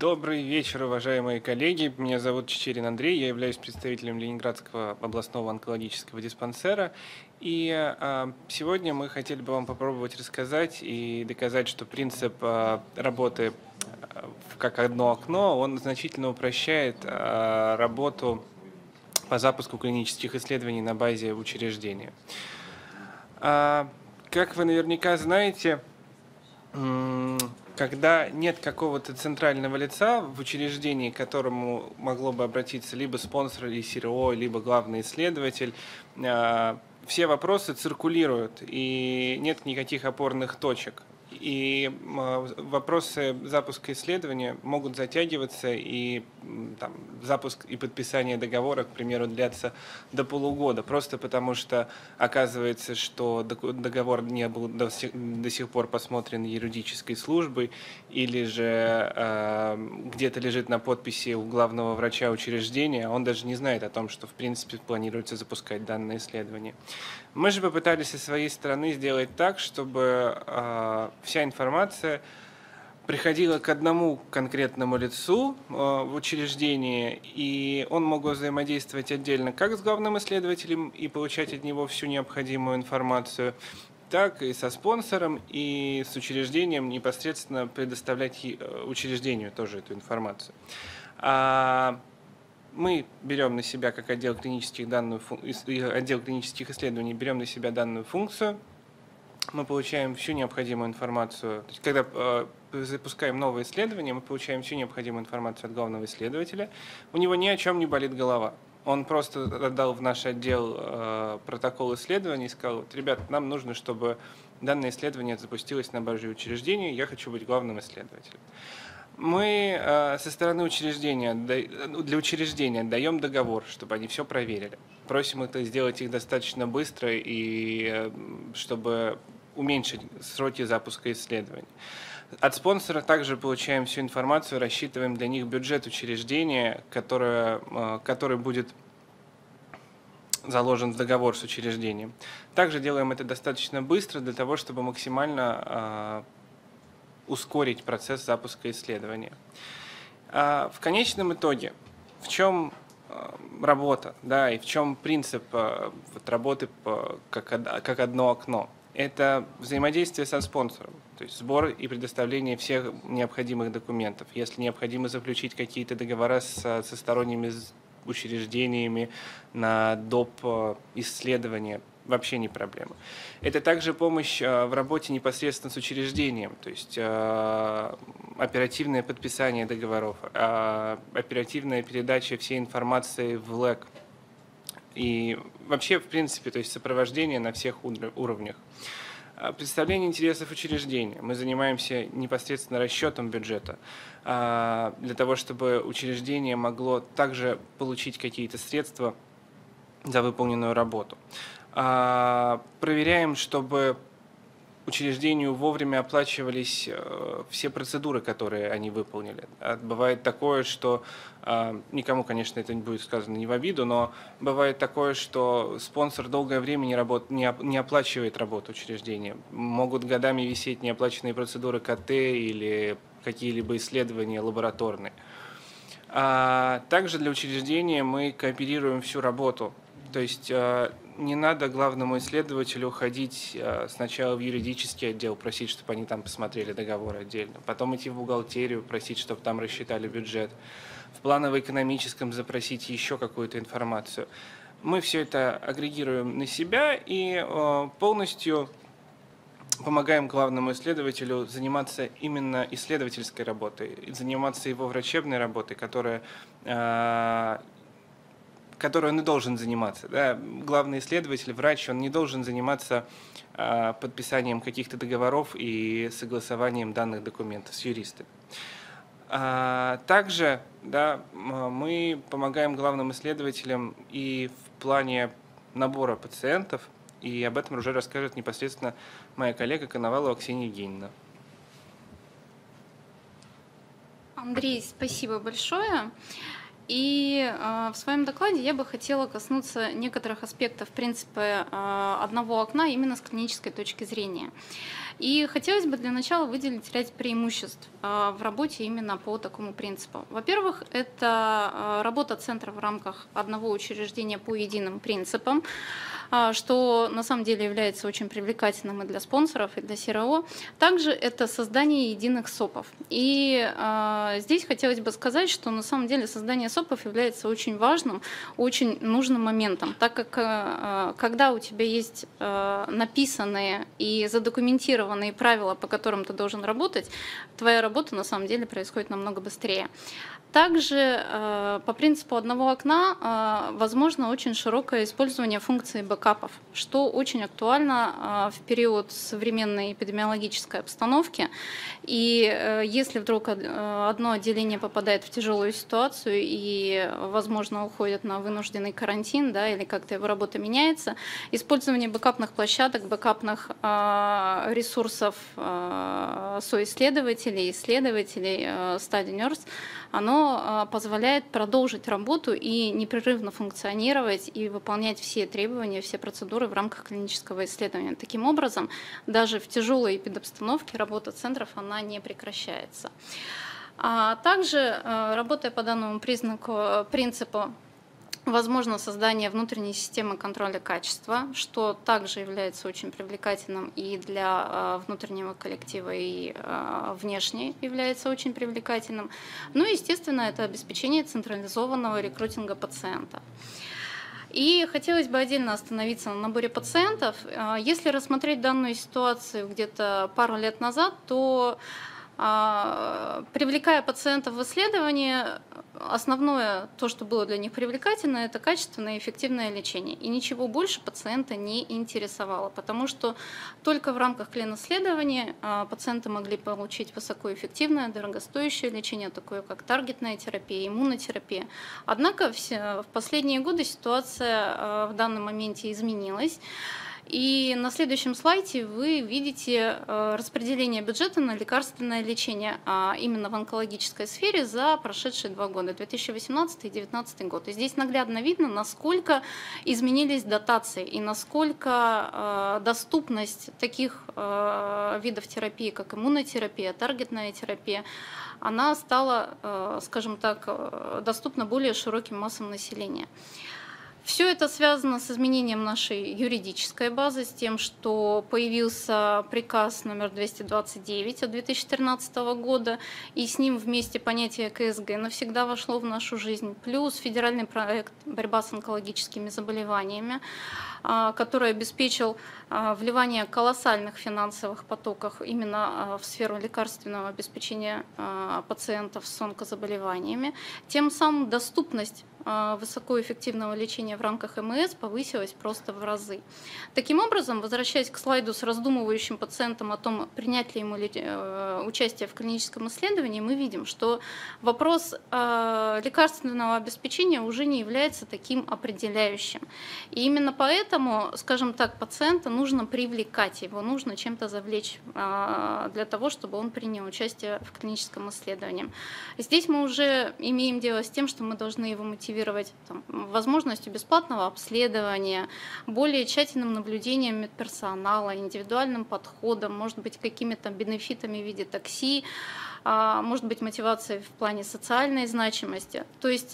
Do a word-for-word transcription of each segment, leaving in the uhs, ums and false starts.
Добрый вечер, уважаемые коллеги. Меня зовут Чичерин Андрей, я являюсь представителем Ленинградского областного онкологического диспансера. И а, сегодня мы хотели бы вам попробовать рассказать и доказать, что принцип а, работы а, как одно окно, он значительно упрощает а, работу по запуску клинических исследований на базе учреждения. А, как вы наверняка знаете, когда нет какого-то центрального лица в учреждении, к которому могло бы обратиться либо спонсор, или СРО, либо главный исследователь, все вопросы циркулируют, и нет никаких опорных точек. И вопросы запуска исследования могут затягиваться, и там, запуск и подписание договора, к примеру, длятся до полугода, просто потому что оказывается, что договор не был до сих, до сих пор посмотрен юридической службой, или же э, где-то лежит на подписи у главного врача учреждения, он даже не знает о том, что в принципе планируется запускать данное исследование. Мы же попытались со своей стороны сделать так, чтобы э, вся информация приходила к одному конкретному лицу в учреждении, и он мог взаимодействовать отдельно как с главным исследователем и получать от него всю необходимую информацию, так и со спонсором, и с учреждением непосредственно предоставлять учреждению тоже эту информацию. Мы берем на себя, как отдел клинических, данную, отдел клинических исследований, берем на себя данную функцию. Мы получаем всю необходимую информацию. То есть, когда э, запускаем новое исследование, мы получаем всю необходимую информацию от главного исследователя. У него ни о чем не болит голова. Он просто отдал в наш отдел э, протокол исследований и сказал: ребят, нам нужно, чтобы данное исследование запустилось на базе учреждения, я хочу быть главным исследователем. Мы э, со стороны учреждения, для учреждения даем договор, чтобы они все проверили. Просим это сделать их достаточно быстро, и э, чтобы уменьшить сроки запуска исследований. От спонсора также получаем всю информацию, рассчитываем для них бюджет учреждения, которое, который будет заложен в договор с учреждением. Также делаем это достаточно быстро для того, чтобы максимально э, ускорить процесс запуска исследования. Э, в конечном итоге, в чем работа, да, и в чем принцип э, вот, работы по, как, как одно окно? Это взаимодействие со спонсором, то есть сбор и предоставление всех необходимых документов. Если необходимо заключить какие-то договора со, со сторонними учреждениями на доп. Исследования, вообще не проблема. Это также помощь в работе непосредственно с учреждением, то есть оперативное подписание договоров, оперативная передача всей информации в ЛЭК. И вообще, в принципе, то есть сопровождение на всех уровнях. Представление интересов учреждения. Мы занимаемся непосредственно расчетом бюджета для того, чтобы учреждение могло также получить какие-то средства за выполненную работу. Проверяем, чтобы учреждению вовремя оплачивались все процедуры, которые они выполнили. Бывает такое, что, никому, конечно, это не будет сказано не в обиду, но бывает такое, что спонсор долгое время не, работ... не оплачивает работу учреждения. Могут годами висеть неоплаченные процедуры ка тэ или какие-либо исследования лабораторные. А также для учреждения мы кооперируем всю работу. То есть не надо главному исследователю ходить сначала в юридический отдел, просить, чтобы они там посмотрели договор отдельно, потом идти в бухгалтерию, просить, чтобы там рассчитали бюджет, в планово-экономическом запросить еще какую-то информацию. Мы все это агрегируем на себя и полностью помогаем главному исследователю заниматься именно исследовательской работой, заниматься его врачебной работой, которая... которой он и должен заниматься. Да? Главный исследователь, врач, он не должен заниматься э, подписанием каких-то договоров и согласованием данных документов с юристами. А, также да, мы помогаем главным исследователям и в плане набора пациентов, и об этом уже расскажет непосредственно моя коллега Конovalova Ksenia Evgenievna. Андрей, спасибо большое. И э, в своем докладе я бы хотела коснуться некоторых аспектов принципа э, одного окна именно с клинической точки зрения. И хотелось бы для начала выделить ряд преимуществ в работе именно по такому принципу. Во-первых, это работа центра в рамках одного учреждения по единым принципам, что на самом деле является очень привлекательным и для спонсоров, и для СРО. Также это создание единых СОПов. И э, здесь хотелось бы сказать, что на самом деле создание СОПов является очень важным, очень нужным моментом, так как э, когда у тебя есть э, написанные и задокументированные правила, по которым ты должен работать, твоя работа на самом деле происходит намного быстрее. Также э, по принципу одного окна э, возможно очень широкое использование функции бэкапов, что очень актуально э, в период современной эпидемиологической обстановки. И э, если вдруг одно отделение попадает в тяжелую ситуацию и, возможно, уходит на вынужденный карантин, да, или как-то его работа меняется, использование бэкапных площадок, бэкапных э, ресурсов э, соисследователей, исследователей, э, study nurse, оно позволяет продолжить работу и непрерывно функционировать и выполнять все требования, все процедуры в рамках клинического исследования. Таким образом, даже в тяжелой эпидобстановке работа центров она не прекращается. А также, работая по данному признаку, принципу, возможно создание внутренней системы контроля качества, что также является очень привлекательным и для внутреннего коллектива, и внешне является очень привлекательным. Ну и, естественно, это обеспечение централизованного рекрутинга пациента. И хотелось бы отдельно остановиться на наборе пациентов. Если рассмотреть данную ситуацию где-то пару лет назад, то, привлекая пациентов в исследование, основное, то, что было для них привлекательно, это качественное и эффективное лечение. И ничего больше пациента не интересовало, потому что только в рамках клин-исследований пациенты могли получить высокоэффективное, дорогостоящее лечение, такое как таргетная терапия, иммунотерапия. Однако в последние годы ситуация в данном моменте изменилась. И на следующем слайде вы видите распределение бюджета на лекарственное лечение именно в онкологической сфере за прошедшие два года, две тысячи восемнадцатый и две тысячи девятнадцатый год. И здесь наглядно видно, насколько изменились дотации и насколько доступность таких видов терапии, как иммунотерапия, таргетная терапия, она стала, скажем так, доступна более широким массам населения. Все это связано с изменением нашей юридической базы, с тем, что появился приказ номер двести двадцать девять от две тысячи тринадцатого года, и с ним вместе понятие КСГ навсегда вошло в нашу жизнь, плюс федеральный проект «Борьба с онкологическими заболеваниями», который обеспечил вливание колоссальных финансовых потоков именно в сферу лекарственного обеспечения пациентов с онкозаболеваниями, тем самым доступность высокоэффективного лечения в рамках МС повысилась просто в разы. Таким образом, возвращаясь к слайду с раздумывающим пациентом о том, принять ли ему участие в клиническом исследовании, мы видим, что вопрос лекарственного обеспечения уже не является таким определяющим. И именно поэтому, скажем так, пациента нужно привлекать, его нужно чем-то завлечь для того, чтобы он принял участие в клиническом исследовании. Здесь мы уже имеем дело с тем, что мы должны его мотивировать, Там, возможностью бесплатного обследования, более тщательным наблюдением медперсонала, индивидуальным подходом, может быть, какими-то бенефитами в виде такси, может быть, мотивацией в плане социальной значимости. То есть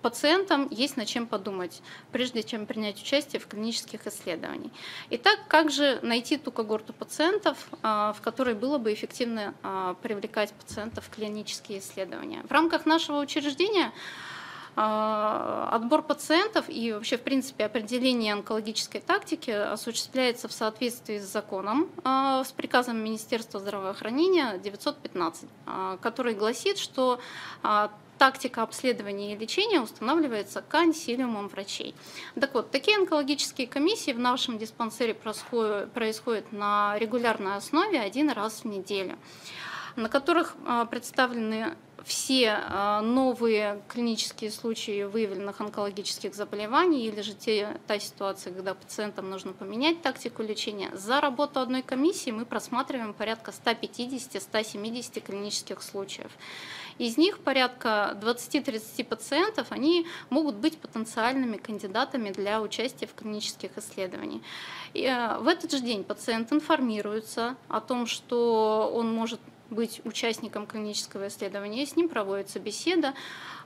пациентам есть над чем подумать, прежде чем принять участие в клинических исследованиях. Итак, как же найти ту когорту пациентов, в которой было бы эффективно привлекать пациентов в клинические исследования? В рамках нашего учреждения отбор пациентов и вообще, в принципе, определение онкологической тактики осуществляется в соответствии с законом, с приказом Министерства здравоохранения девятьсот пятнадцать, который гласит, что тактика обследования и лечения устанавливается консилиумом врачей. Так вот, такие онкологические комиссии в нашем диспансере происходят на регулярной основе один раз в неделю, на которых представлены все новые клинические случаи выявленных онкологических заболеваний или же те, та ситуация, когда пациентам нужно поменять тактику лечения, за работу одной комиссии мы просматриваем порядка ста пятидесяти — ста семидесяти клинических случаев. Из них порядка двадцати — тридцати пациентов, они могут быть потенциальными кандидатами для участия в клинических исследованиях. И в этот же день пациент информируется о том, что он может быть участником клинического исследования, с ним проводится беседа,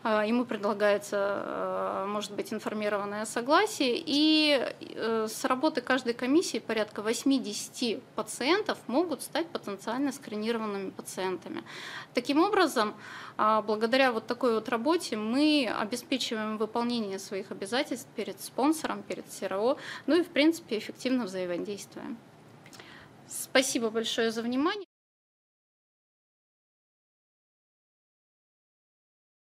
ему предлагается, может быть, информированное согласие, и с работы каждой комиссии порядка восьмидесяти пациентов могут стать потенциально скринированными пациентами. Таким образом, благодаря вот такой вот работе мы обеспечиваем выполнение своих обязательств перед спонсором, перед СРО, ну и, в принципе, эффективно взаимодействуем. Спасибо большое за внимание.